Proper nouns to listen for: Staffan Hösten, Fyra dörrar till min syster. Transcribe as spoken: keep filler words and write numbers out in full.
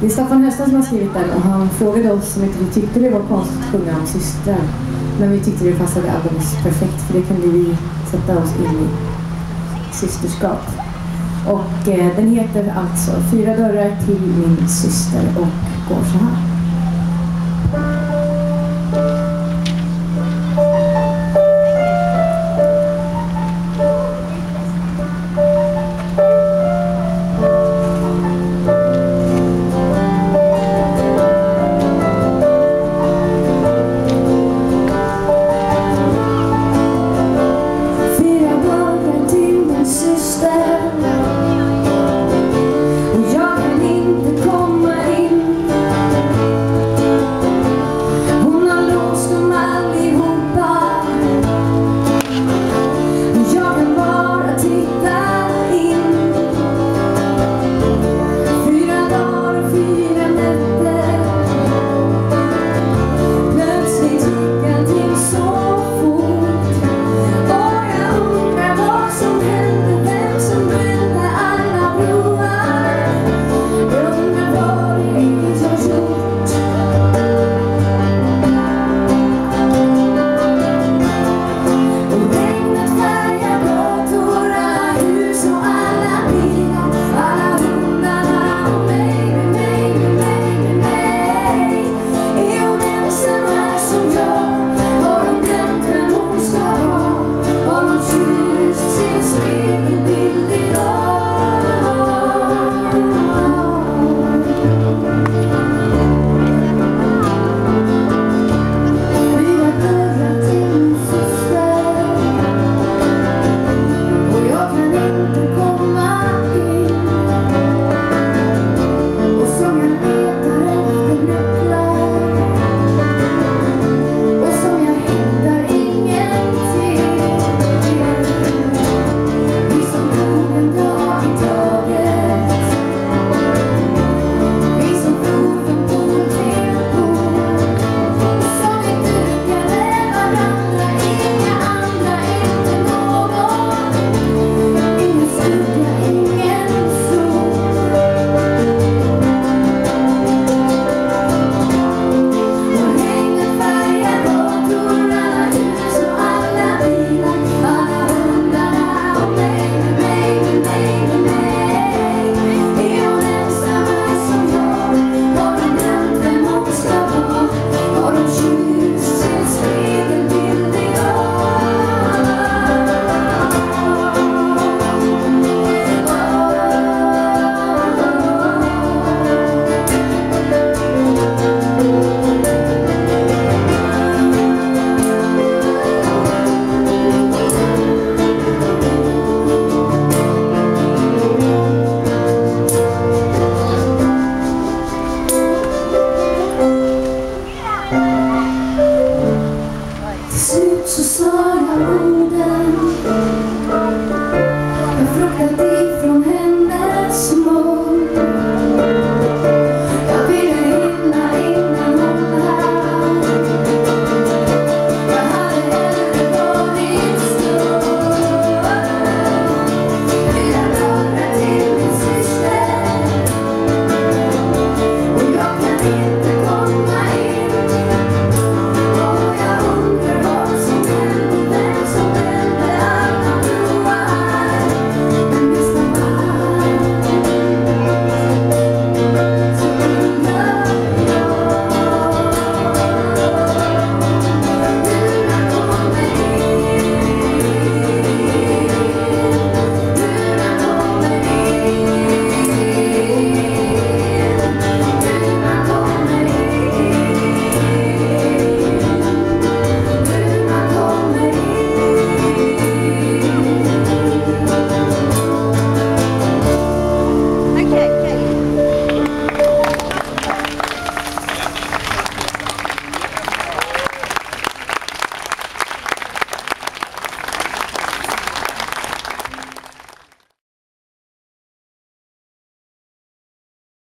Det är Staffan Hösten som har skrivit den, och han frågade oss om inte vi tyckte det var konstigt att sjunga om systern. Men vi tyckte det passade alldeles perfekt, för det kunde vi sätta oss in i systerskap. Och eh, den heter alltså Fyra dörrar till min syster och går så här.